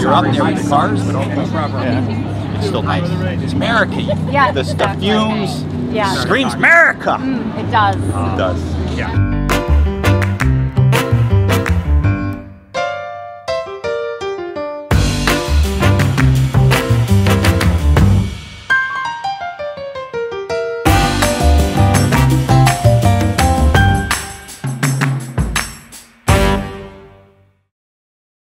You're up there with the cars, but it's still nice. It's America. Yeah, the fumes screams America. Mm, it does. It does. Yeah.